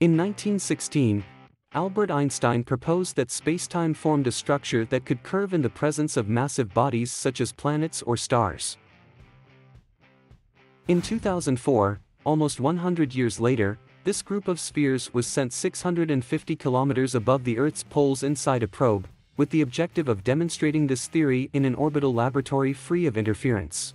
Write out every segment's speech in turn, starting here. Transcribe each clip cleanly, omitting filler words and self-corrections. In 1916, Albert Einstein proposed that spacetime formed a structure that could curve in the presence of massive bodies such as planets or stars. In 2004, almost 100 years later, this group of spheres was sent 650 kilometers above the Earth's poles inside a probe, with the objective of demonstrating this theory in an orbital laboratory free of interference.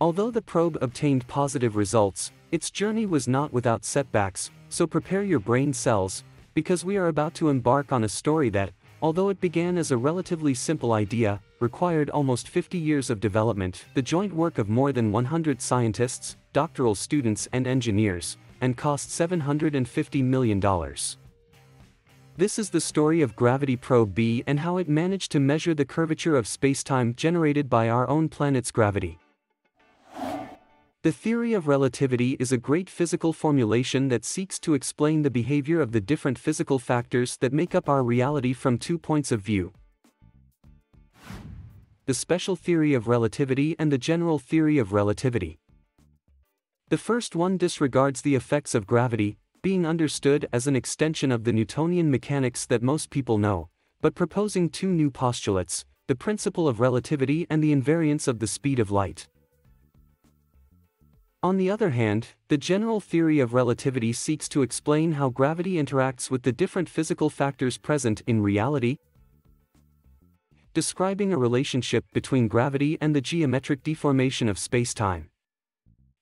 Although the probe obtained positive results, its journey was not without setbacks, so prepare your brain cells, because we are about to embark on a story that, although it began as a relatively simple idea, required almost 50 years of development, the joint work of more than 100 scientists, doctoral students and engineers, and cost $750 million. This is the story of Gravity Probe B and how it managed to measure the curvature of spacetime generated by our own planet's gravity. The theory of relativity is a great physical formulation that seeks to explain the behavior of the different physical factors that make up our reality from two points of view: the special theory of relativity and the general theory of relativity. The first one disregards the effects of gravity, being understood as an extension of the Newtonian mechanics that most people know, but proposing two new postulates: the principle of relativity and the invariance of the speed of light. On the other hand, the general theory of relativity seeks to explain how gravity interacts with the different physical factors present in reality, describing a relationship between gravity and the geometric deformation of spacetime.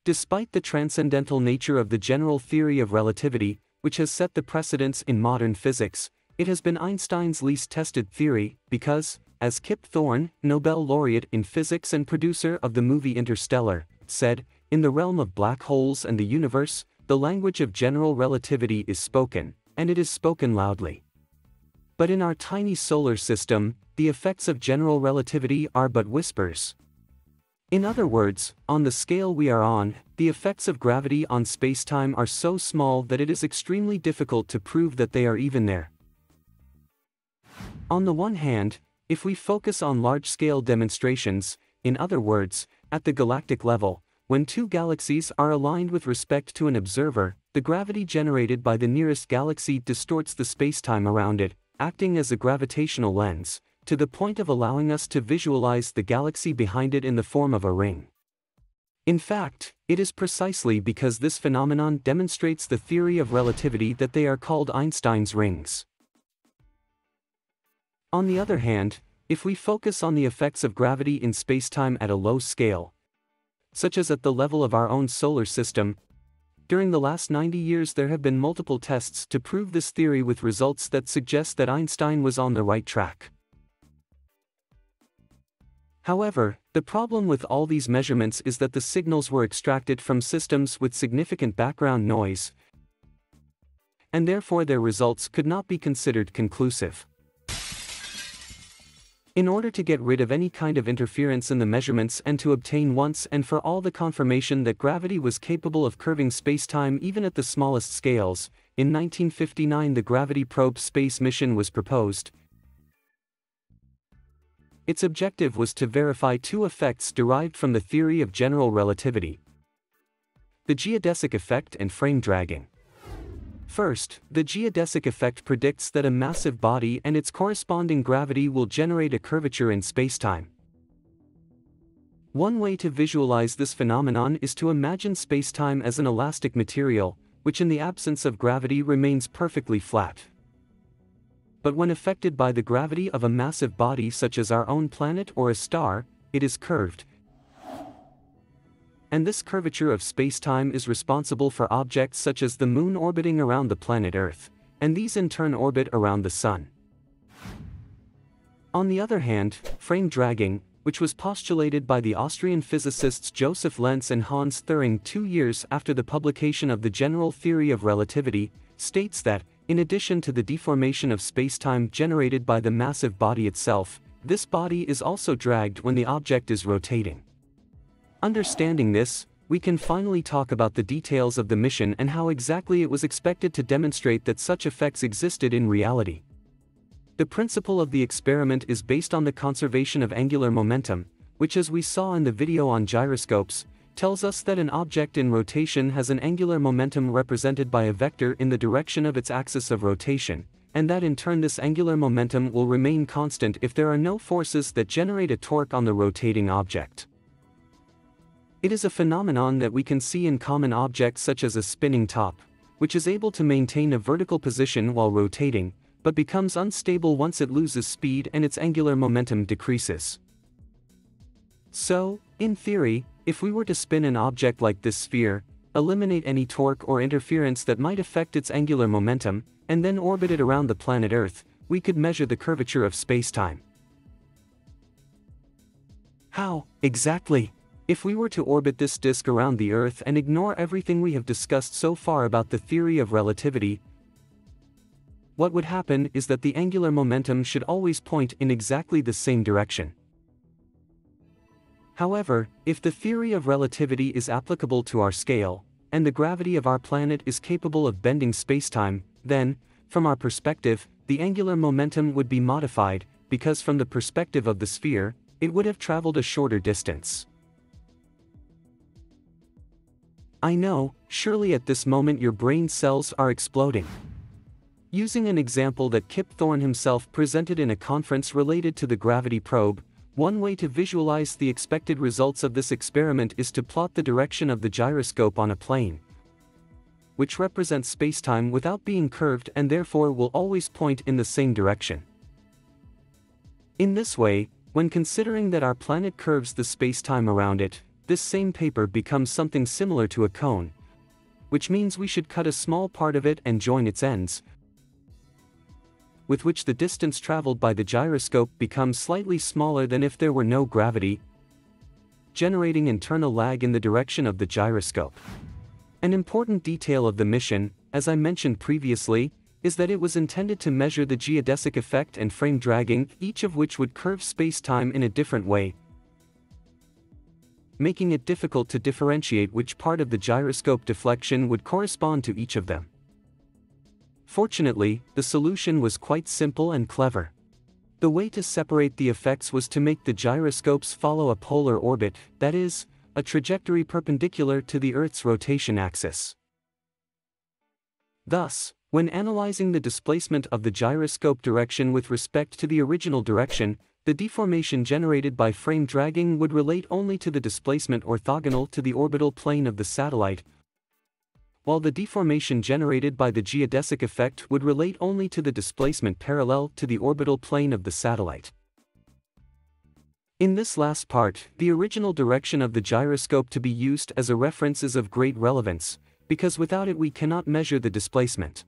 Despite the transcendental nature of the general theory of relativity, which has set the precedents in modern physics, it has been Einstein's least tested theory because, as Kip Thorne, Nobel laureate in physics and producer of the movie Interstellar, said, "In the realm of black holes and the universe, the language of general relativity is spoken, and it is spoken loudly." But in our tiny solar system, the effects of general relativity are but whispers. In other words, on the scale we are on, the effects of gravity on spacetime are so small that it is extremely difficult to prove that they are even there. On the one hand, if we focus on large-scale demonstrations, in other words, at the galactic level, when two galaxies are aligned with respect to an observer, the gravity generated by the nearest galaxy distorts the spacetime around it, acting as a gravitational lens, to the point of allowing us to visualize the galaxy behind it in the form of a ring. In fact, it is precisely because this phenomenon demonstrates the theory of relativity that they are called Einstein's rings. On the other hand, if we focus on the effects of gravity in spacetime at a low scale, such as at the level of our own solar system, during the last 90 years there have been multiple tests to prove this theory with results that suggest that Einstein was on the right track. However, the problem with all these measurements is that the signals were extracted from systems with significant background noise, and therefore their results could not be considered conclusive. In order to get rid of any kind of interference in the measurements and to obtain once and for all the confirmation that gravity was capable of curving spacetime even at the smallest scales, in 1959 the Gravity Probe space mission was proposed. Its objective was to verify two effects derived from the theory of general relativity: the geodesic effect and frame dragging. First, the geodesic effect predicts that a massive body and its corresponding gravity will generate a curvature in spacetime. One way to visualize this phenomenon is to imagine spacetime as an elastic material, which in the absence of gravity remains perfectly flat. But when affected by the gravity of a massive body such as our own planet or a star, it is curved. And this curvature of spacetime is responsible for objects such as the Moon orbiting around the planet Earth, and these in turn orbit around the Sun. On the other hand, frame dragging, which was postulated by the Austrian physicists Joseph Lense and Hans Thirring 2 years after the publication of the general theory of relativity, states that, in addition to the deformation of spacetime generated by the massive body itself, this body is also dragged when the object is rotating. Understanding this, we can finally talk about the details of the mission and how exactly it was expected to demonstrate that such effects existed in reality. The principle of the experiment is based on the conservation of angular momentum, which, as we saw in the video on gyroscopes, tells us that an object in rotation has an angular momentum represented by a vector in the direction of its axis of rotation, and that in turn this angular momentum will remain constant if there are no forces that generate a torque on the rotating object. It is a phenomenon that we can see in common objects such as a spinning top, which is able to maintain a vertical position while rotating, but becomes unstable once it loses speed and its angular momentum decreases. So, in theory, if we were to spin an object like this sphere, eliminate any torque or interference that might affect its angular momentum, and then orbit it around the planet Earth, we could measure the curvature of spacetime. How, exactly? If we were to orbit this disk around the Earth and ignore everything we have discussed so far about the theory of relativity, what would happen is that the angular momentum should always point in exactly the same direction. However, if the theory of relativity is applicable to our scale, and the gravity of our planet is capable of bending spacetime, then, from our perspective, the angular momentum would be modified, because from the perspective of the sphere, it would have traveled a shorter distance. I know, surely at this moment your brain cells are exploding. Using an example that Kip Thorne himself presented in a conference related to the gravity probe, one way to visualize the expected results of this experiment is to plot the direction of the gyroscope on a plane, which represents spacetime without being curved and therefore will always point in the same direction. In this way, when considering that our planet curves the spacetime around it, this same paper becomes something similar to a cone, which means we should cut a small part of it and join its ends, with which the distance traveled by the gyroscope becomes slightly smaller than if there were no gravity, generating internal lag in the direction of the gyroscope. An important detail of the mission, as I mentioned previously, is that it was intended to measure the geodesic effect and frame dragging, each of which would curve space-time in a different way, making it difficult to differentiate which part of the gyroscope deflection would correspond to each of them. Fortunately, the solution was quite simple and clever. The way to separate the effects was to make the gyroscopes follow a polar orbit, that is, a trajectory perpendicular to the Earth's rotation axis. Thus, when analyzing the displacement of the gyroscope direction with respect to the original direction, the deformation generated by frame dragging would relate only to the displacement orthogonal to the orbital plane of the satellite, while the deformation generated by the geodesic effect would relate only to the displacement parallel to the orbital plane of the satellite. In this last part, the original direction of the gyroscope to be used as a reference is of great relevance, because without it we cannot measure the displacement.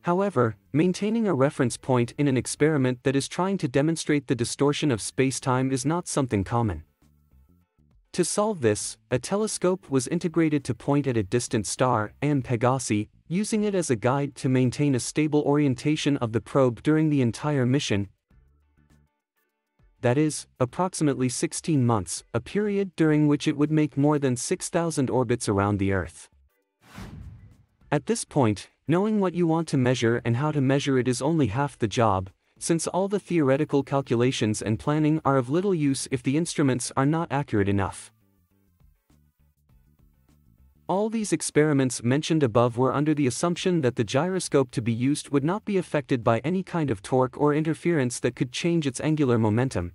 However, maintaining a reference point in an experiment that is trying to demonstrate the distortion of spacetime is not something common. To solve this, a telescope was integrated to point at a distant star, IM Pegasi, using it as a guide to maintain a stable orientation of the probe during the entire mission, that is, approximately 16 months, a period during which it would make more than 6,000 orbits around the Earth. At this point, knowing what you want to measure and how to measure it is only half the job, since all the theoretical calculations and planning are of little use if the instruments are not accurate enough. All these experiments mentioned above were under the assumption that the gyroscope to be used would not be affected by any kind of torque or interference that could change its angular momentum,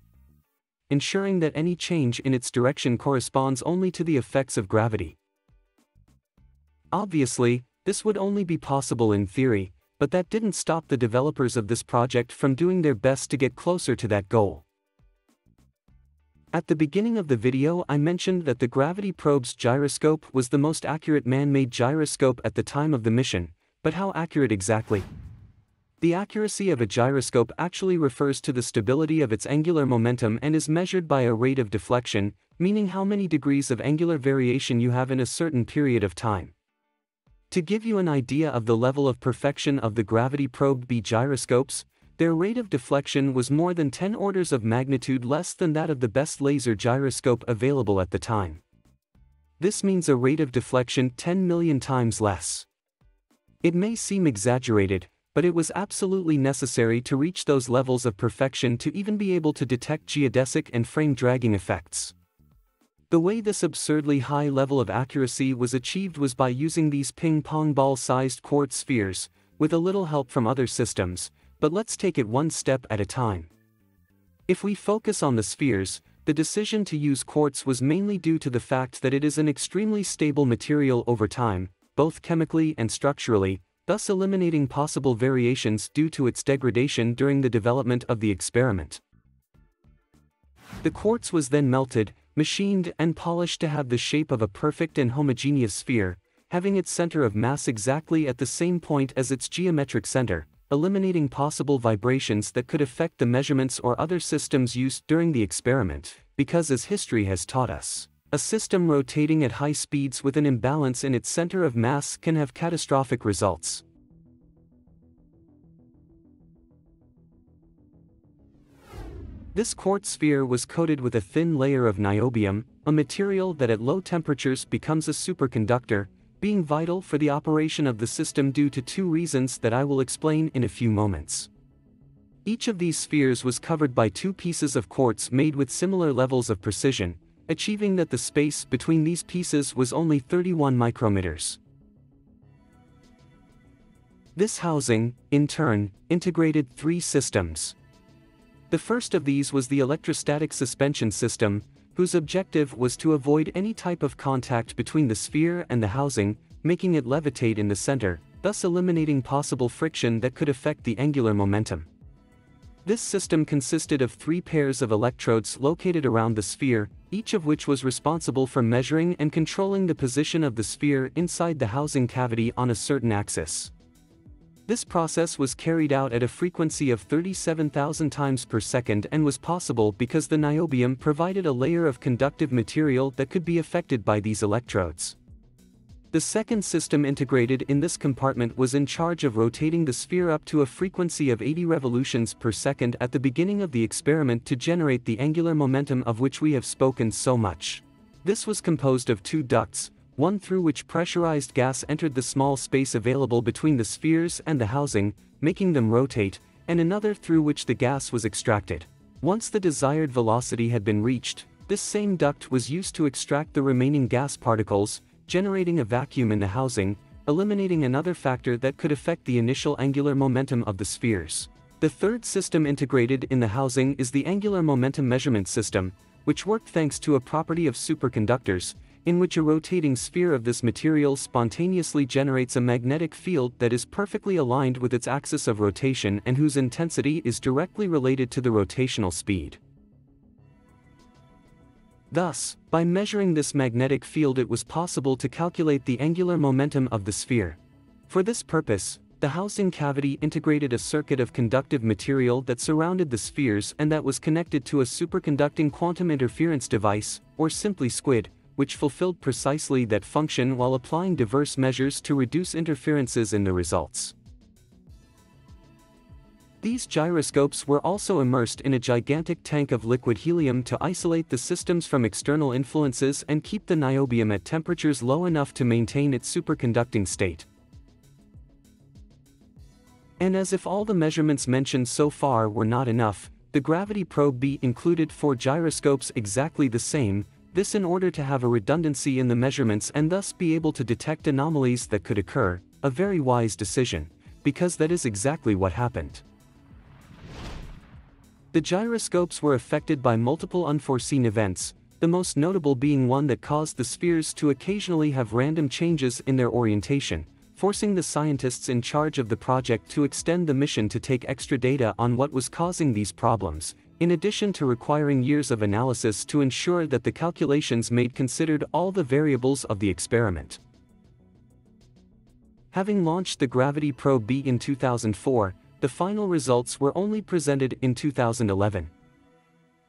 ensuring that any change in its direction corresponds only to the effects of gravity. Obviously, this would only be possible in theory, but that didn't stop the developers of this project from doing their best to get closer to that goal. At the beginning of the video I mentioned that the gravity probe's gyroscope was the most accurate man-made gyroscope at the time of the mission, but how accurate exactly? The accuracy of a gyroscope actually refers to the stability of its angular momentum and is measured by a rate of deflection, meaning how many degrees of angular variation you have in a certain period of time. To give you an idea of the level of perfection of the Gravity Probe B gyroscopes, their rate of deflection was more than 10 orders of magnitude less than that of the best laser gyroscope available at the time. This means a rate of deflection 10 million times less. It may seem exaggerated, but it was absolutely necessary to reach those levels of perfection to even be able to detect geodesic and frame dragging effects. The way this absurdly high level of accuracy was achieved was by using these ping-pong ball-sized quartz spheres, with a little help from other systems, but let's take it one step at a time. If we focus on the spheres, the decision to use quartz was mainly due to the fact that it is an extremely stable material over time, both chemically and structurally, thus eliminating possible variations due to its degradation during the development of the experiment. The quartz was then melted, machined and polished to have the shape of a perfect and homogeneous sphere, having its center of mass exactly at the same point as its geometric center, eliminating possible vibrations that could affect the measurements or other systems used during the experiment, because as history has taught us, a system rotating at high speeds with an imbalance in its center of mass can have catastrophic results. This quartz sphere was coated with a thin layer of niobium, a material that at low temperatures becomes a superconductor, being vital for the operation of the system due to two reasons that I will explain in a few moments. Each of these spheres was covered by two pieces of quartz made with similar levels of precision, achieving that the space between these pieces was only 31 micrometers. This housing, in turn, integrated three systems. The first of these was the electrostatic suspension system, whose objective was to avoid any type of contact between the sphere and the housing, making it levitate in the center, thus eliminating possible friction that could affect the angular momentum. This system consisted of three pairs of electrodes located around the sphere, each of which was responsible for measuring and controlling the position of the sphere inside the housing cavity on a certain axis. This process was carried out at a frequency of 37,000 times per second and was possible because the niobium provided a layer of conductive material that could be affected by these electrodes. The second system integrated in this compartment was in charge of rotating the sphere up to a frequency of 80 revolutions per second at the beginning of the experiment to generate the angular momentum of which we have spoken so much. This was composed of two ducts, one through which pressurized gas entered the small space available between the spheres and the housing, making them rotate, and another through which the gas was extracted. Once the desired velocity had been reached, this same duct was used to extract the remaining gas particles, generating a vacuum in the housing, eliminating another factor that could affect the initial angular momentum of the spheres. The third system integrated in the housing is the angular momentum measurement system, which worked thanks to a property of superconductors, in which a rotating sphere of this material spontaneously generates a magnetic field that is perfectly aligned with its axis of rotation and whose intensity is directly related to the rotational speed. Thus, by measuring this magnetic field, it was possible to calculate the angular momentum of the sphere. For this purpose, the housing cavity integrated a circuit of conductive material that surrounded the spheres and that was connected to a superconducting quantum interference device, or simply SQUID, which fulfilled precisely that function while applying diverse measures to reduce interferences in the results. These gyroscopes were also immersed in a gigantic tank of liquid helium to isolate the systems from external influences and keep the niobium at temperatures low enough to maintain its superconducting state. And as if all the measurements mentioned so far were not enough, the Gravity Probe B included four gyroscopes exactly the same, this in order to have a redundancy in the measurements and thus be able to detect anomalies that could occur, a very wise decision, because that is exactly what happened. The gyroscopes were affected by multiple unforeseen events, the most notable being one that caused the spheres to occasionally have random changes in their orientation, forcing the scientists in charge of the project to extend the mission to take extra data on what was causing these problems, in addition to requiring years of analysis to ensure that the calculations made considered all the variables of the experiment. Having launched the Gravity Probe B in 2004, the final results were only presented in 2011.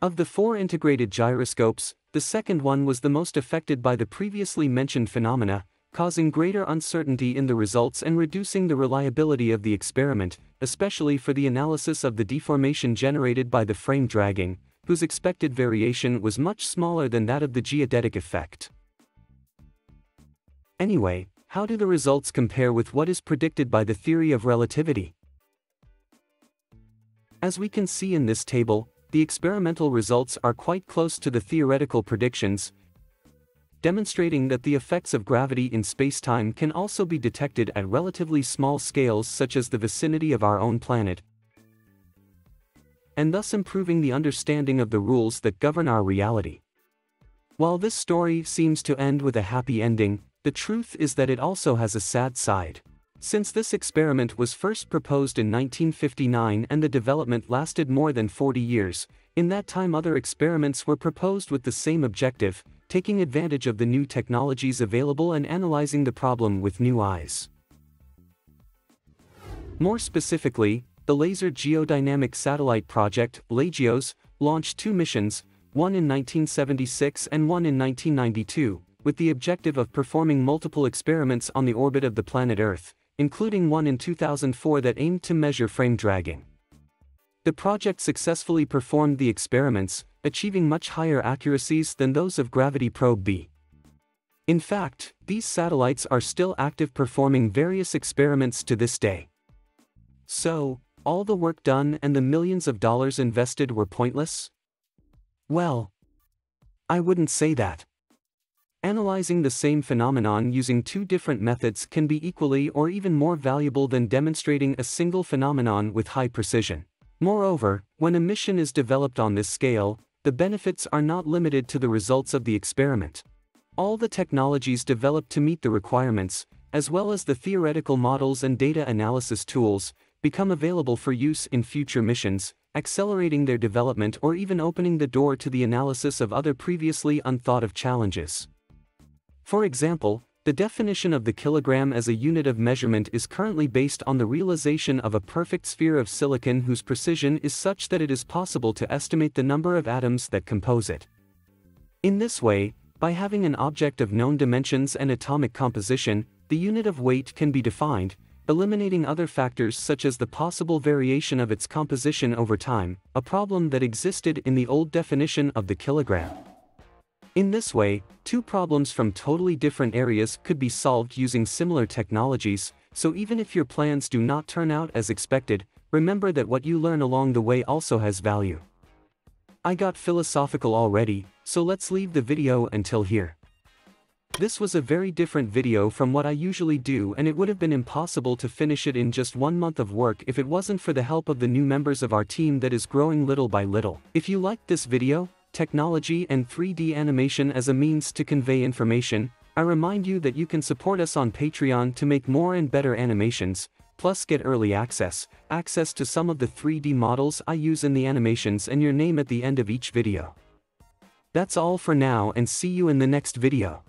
Of the four integrated gyroscopes, the second one was the most affected by the previously mentioned phenomena, causing greater uncertainty in the results and reducing the reliability of the experiment, especially for the analysis of the deformation generated by the frame dragging, whose expected variation was much smaller than that of the geodetic effect. Anyway, how do the results compare with what is predicted by the theory of relativity? As we can see in this table, the experimental results are quite close to the theoretical predictions, demonstrating that the effects of gravity in space-time can also be detected at relatively small scales such as the vicinity of our own planet, and thus improving the understanding of the rules that govern our reality. While this story seems to end with a happy ending, the truth is that it also has a sad side. Since this experiment was first proposed in 1959 and the development lasted more than 40 years, in that time other experiments were proposed with the same objective, taking advantage of the new technologies available and analyzing the problem with new eyes. More specifically, the Laser Geodynamic Satellite Project, LAGEOS, launched two missions, one in 1976 and one in 1992, with the objective of performing multiple experiments on the orbit of the planet Earth, including one in 2004 that aimed to measure frame dragging. The project successfully performed the experiments, achieving much higher accuracies than those of Gravity Probe B. In fact, these satellites are still active, performing various experiments to this day. So, all the work done and the millions of dollars invested were pointless? Well, I wouldn't say that. Analyzing the same phenomenon using two different methods can be equally or even more valuable than demonstrating a single phenomenon with high precision. Moreover, when a mission is developed on this scale, the benefits are not limited to the results of the experiment. All the technologies developed to meet the requirements, as well as the theoretical models and data analysis tools, become available for use in future missions, accelerating their development or even opening the door to the analysis of other previously unthought of challenges. For example, the definition of the kilogram as a unit of measurement is currently based on the realization of a perfect sphere of silicon whose precision is such that it is possible to estimate the number of atoms that compose it. In this way, by having an object of known dimensions and atomic composition, the unit of weight can be defined, eliminating other factors such as the possible variation of its composition over time, a problem that existed in the old definition of the kilogram. In this way, two problems from totally different areas could be solved using similar technologies, so even if your plans do not turn out as expected, remember that what you learn along the way also has value. I got philosophical already, so let's leave the video until here. This was a very different video from what I usually do, and it would have been impossible to finish it in just 1 month of work if it wasn't for the help of the new members of our team that is growing little by little. If you liked this video, technology and 3D animation as a means to convey information, I remind you that you can support us on Patreon to make more and better animations, plus get early access to some of the 3D models I use in the animations and your name at the end of each video. That's all for now, and see you in the next video.